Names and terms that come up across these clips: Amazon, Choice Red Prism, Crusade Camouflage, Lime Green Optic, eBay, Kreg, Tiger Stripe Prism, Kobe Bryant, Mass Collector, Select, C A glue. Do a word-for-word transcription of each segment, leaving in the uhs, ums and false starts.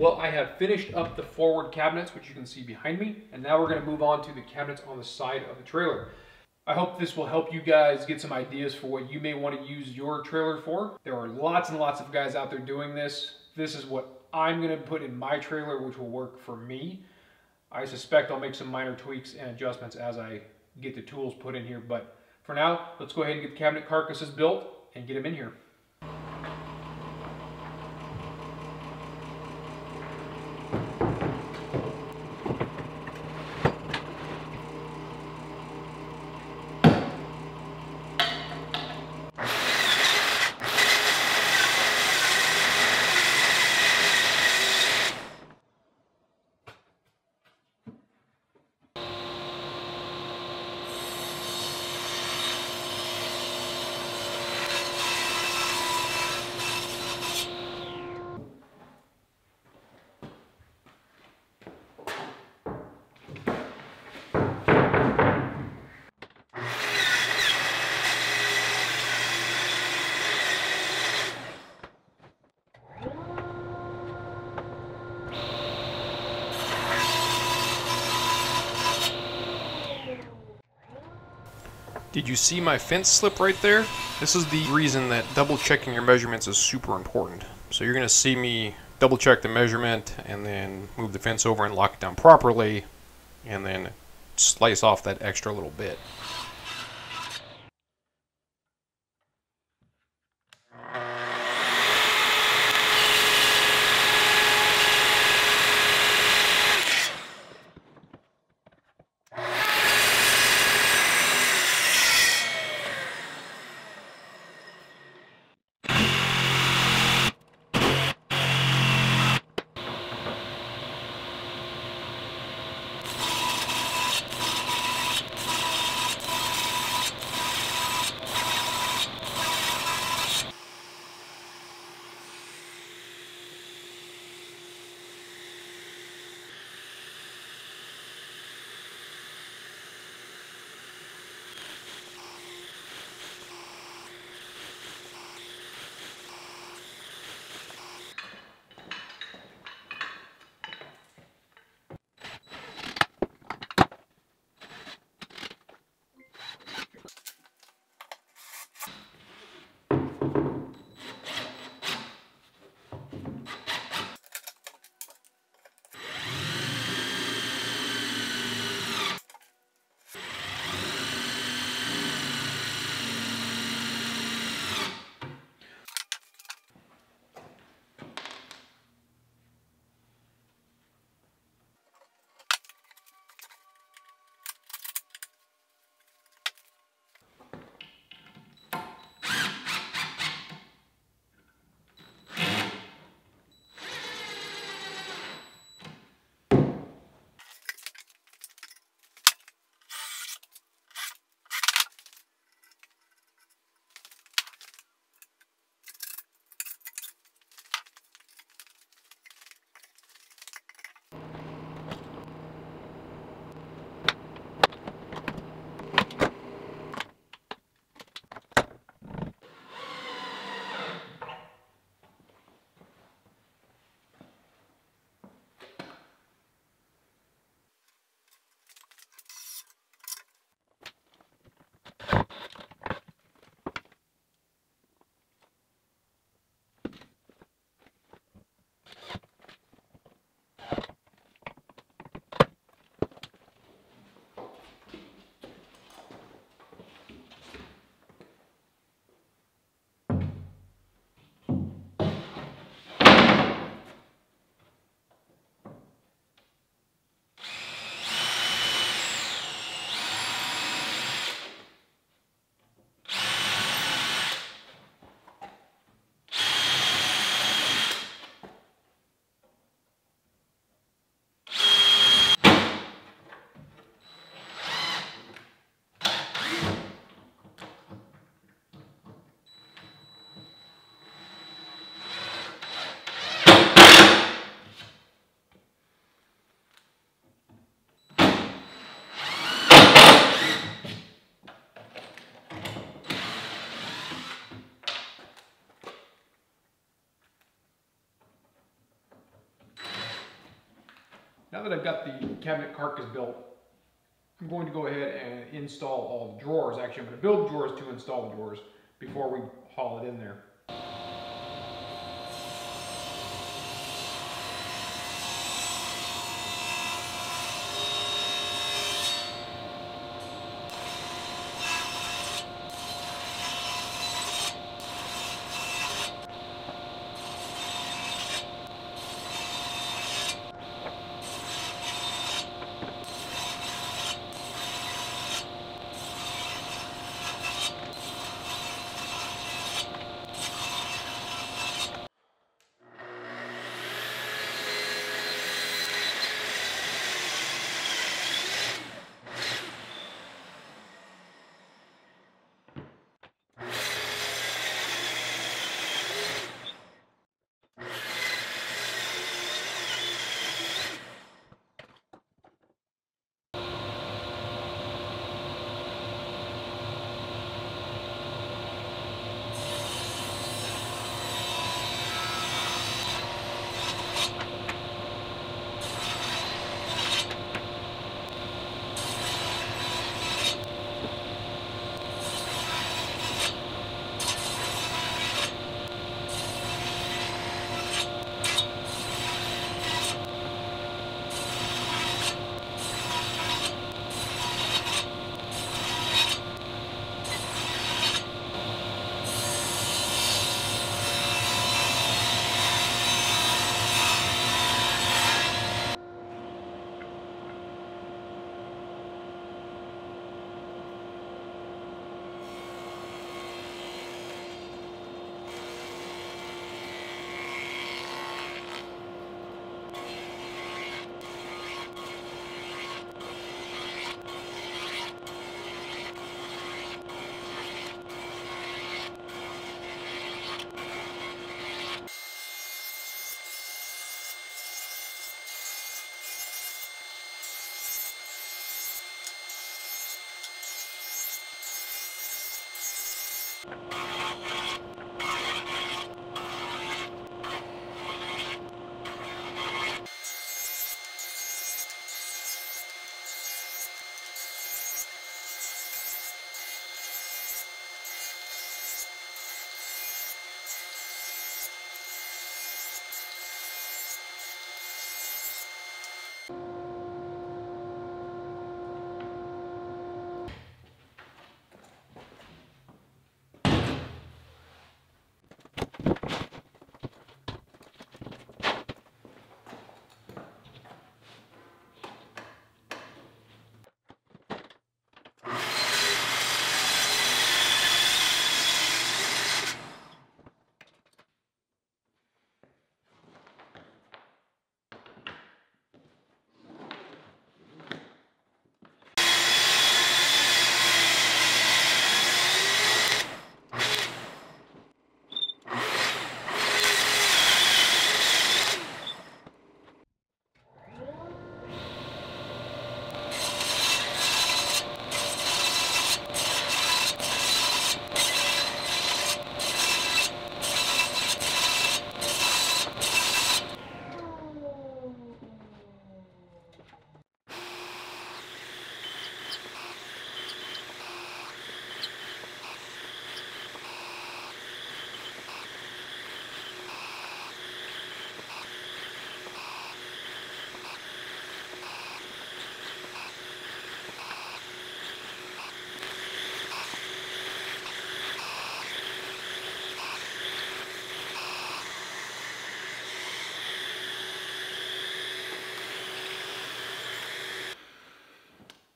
Well, I have finished up the forward cabinets, which you can see behind me, and now we're going to move on to the cabinets on the side of the trailer. I hope this will help you guys get some ideas for what you may want to use your trailer for. There are lots and lots of guys out there doing this. This is what I'm going to put in my trailer, which will work for me. I suspect I'll make some minor tweaks and adjustments as I get the tools put in here, but for now, let's go ahead and get the cabinet carcasses built and get them in here. Did you see my fence slip right there? This is the reason that double checking your measurements is super important. So you're gonna see me double check the measurement and then move the fence over and lock it down properly and then slice off that extra little bit. Now that I've got the cabinet carcass built, I'm going to go ahead and install all the drawers. Actually, I'm going to build drawers to install the drawers before we haul it in there.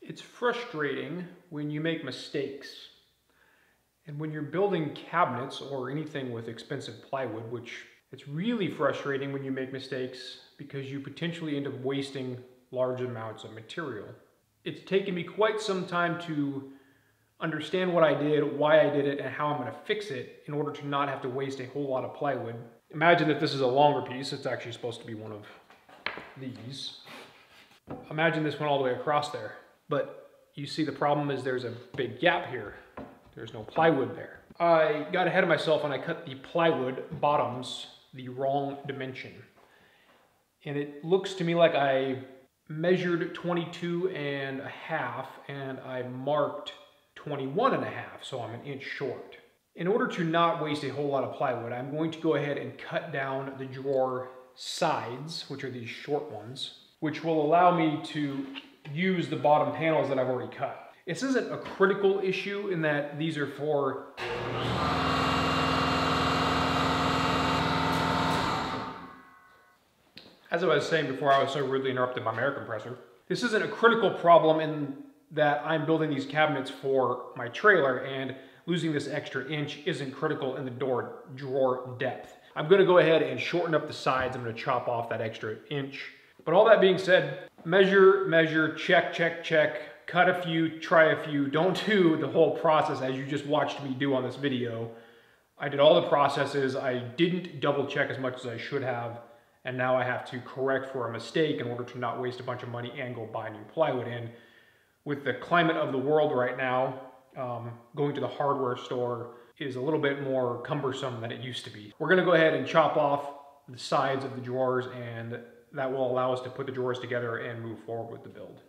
It's frustrating when you make mistakes. And when you're building cabinets or anything with expensive plywood, which it's really frustrating when you make mistakes because you potentially end up wasting large amounts of material. It's taken me quite some time to understand what I did, why I did it, and how I'm going to fix it in order to not have to waste a whole lot of plywood. Imagine that this is a longer piece. It's actually supposed to be one of these. Imagine this one all the way across there. But you see the problem is there's a big gap here. There's no plywood there. I got ahead of myself and I cut the plywood bottoms the wrong dimension. And it looks to me like I measured twenty-two and a half and I marked twenty-one and a half, so I'm an inch short. In order to not waste a whole lot of plywood, I'm going to go ahead and cut down the drawer sides, which are these short ones, which will allow me to use the bottom panels that I've already cut. This isn't a critical issue in that these are for as I was saying before I was so rudely interrupted by my air compressor, this isn't a critical problem in that I'm building these cabinets for my trailer, and losing this extra inch isn't critical in the door drawer depth. I'm gonna go ahead and shorten up the sides. I'm gonna chop off that extra inch. But all that being said, measure, measure, check, check, check, cut a few, try a few. Don't do the whole process as you just watched me do on this video. I did all the processes. I didn't double check as much as I should have. And now I have to correct for a mistake in order to not waste a bunch of money and go buy new plywood. And with the climate of the world right now, um, going to the hardware store is a little bit more cumbersome than it used to be. We're gonna go ahead and chop off the sides of the drawers, and that will allow us to put the drawers together and move forward with the build.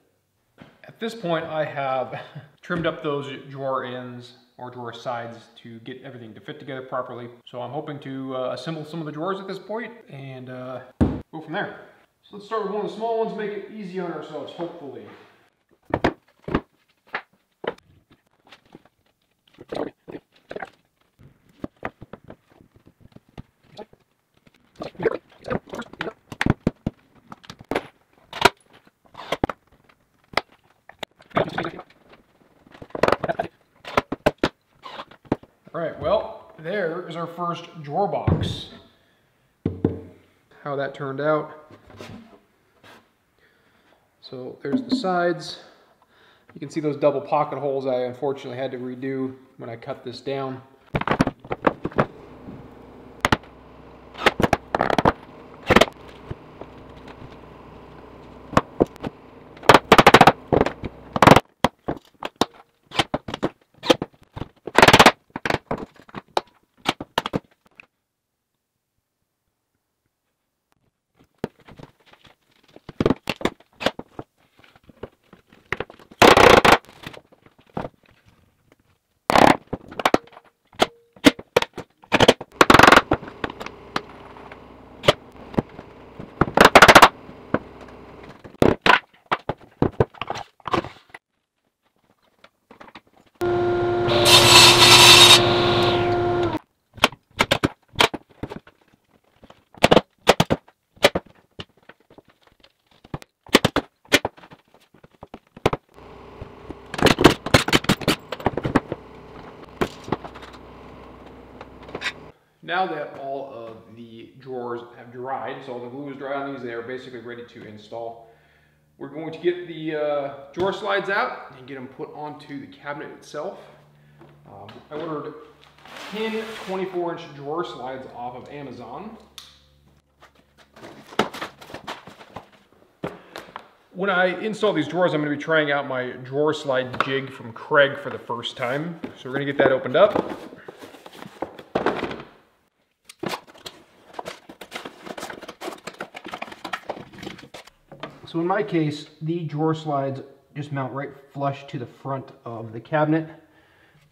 At this point, I have trimmed up those drawer ends or drawer sides to get everything to fit together properly. So I'm hoping to uh, assemble some of the drawers at this point and uh, go from there. So let's start with one of the small ones, make it easy on ourselves, hopefully. Alright, well, there is our first drawer box. How that turned out. So there's the sides. You can see those double pocket holes I unfortunately had to redo when I cut this down. Now that all of the drawers have dried, so the glue is dry on these, they are basically ready to install. We're going to get the uh, drawer slides out and get them put onto the cabinet itself. Um, I ordered ten twenty-four inch drawer slides off of Amazon. When I install these drawers, I'm going to be trying out my drawer slide jig from Kreg for the first time. So we're going to get that opened up. So in my case, the drawer slides just mount right flush to the front of the cabinet,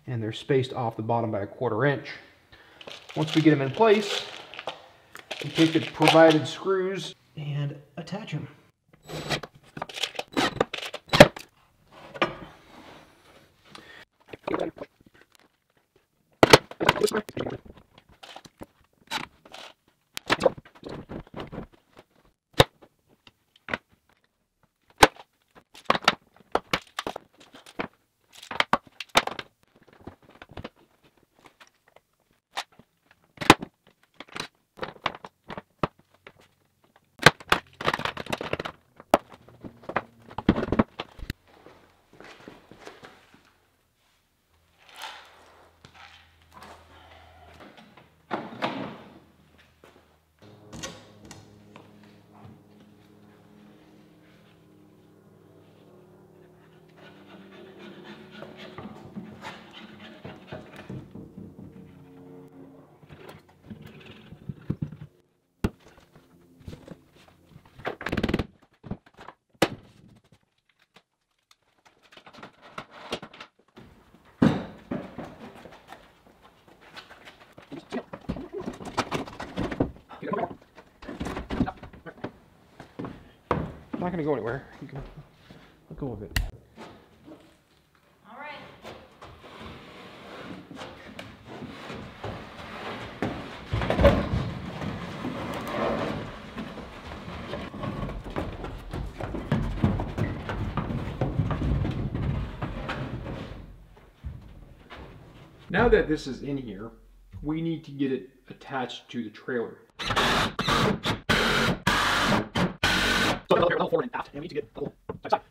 and they're spaced off the bottom by a quarter inch. Once we get them in place, we take the provided screws and attach them. not going to go anywhere. You can let go of it. All right. Now that this is in here, we need to get it attached to the trailer. Forward and out, and we need to get the whole side.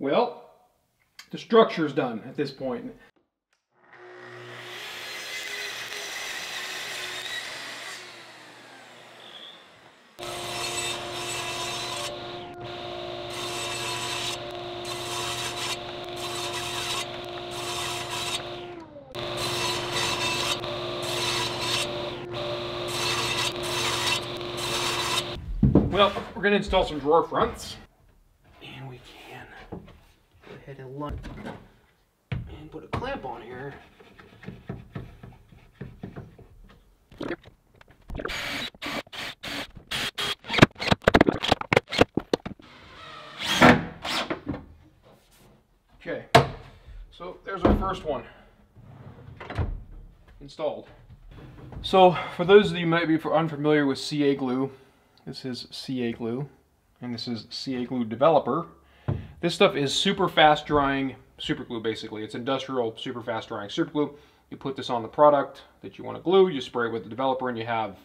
Well, the structure's done at this point. Well, we're gonna install some drawer fronts. And lunge and put a clamp on here. Okay, so there's our first one installed. So for those of you who might be unfamiliar with C A glue, this is C A glue, and this is C A glue developer. This stuff is super fast drying super glue, basically. It's industrial super fast drying super glue. You put this on the product that you want to glue, you spray it with the developer, and you have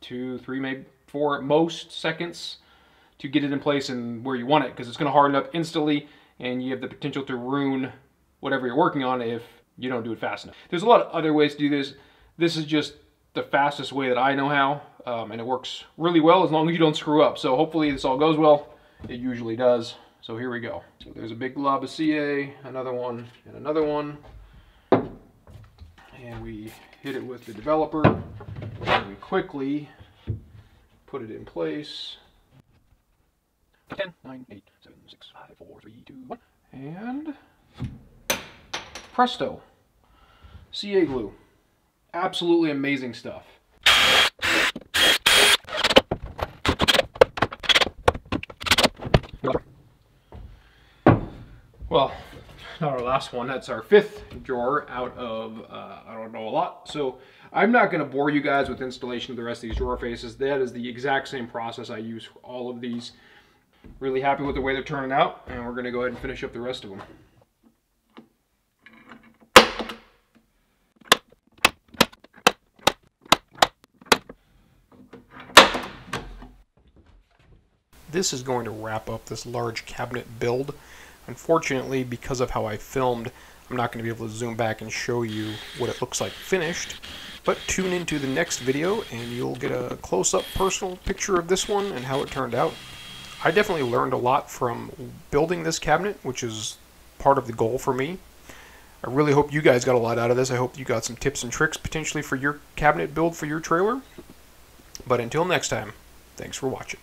two, three, maybe four at most seconds to get it in place and where you want it, because it's going to harden up instantly, and you have the potential to ruin whatever you're working on if you don't do it fast enough. There's a lot of other ways to do this. This is just the fastest way that I know how, um, and it works really well as long as you don't screw up. So hopefully this all goes well. It usually does. So here we go. So there's a big glob of C A, another one, and another one. And we hit it with the developer, and we quickly put it in place. ten, nine, eight, seven, six, five, four, three, two, one. And presto, C A glue. Absolutely amazing stuff. Well, not our last one. That's our fifth drawer out of, uh, I don't know a lot. So I'm not going to bore you guys with installation of the rest of these drawer faces. That is the exact same process I use for all of these. Really happy with the way they're turning out, and we're going to go ahead and finish up the rest of them. This is going to wrap up this large cabinet build. Unfortunately, because of how I filmed, I'm not going to be able to zoom back and show you what it looks like finished, but tune into the next video and you'll get a close-up personal picture of this one and how it turned out. I definitely learned a lot from building this cabinet, which is part of the goal for me. I really hope you guys got a lot out of this. I hope you got some tips and tricks potentially for your cabinet build for your trailer. But until next time, thanks for watching.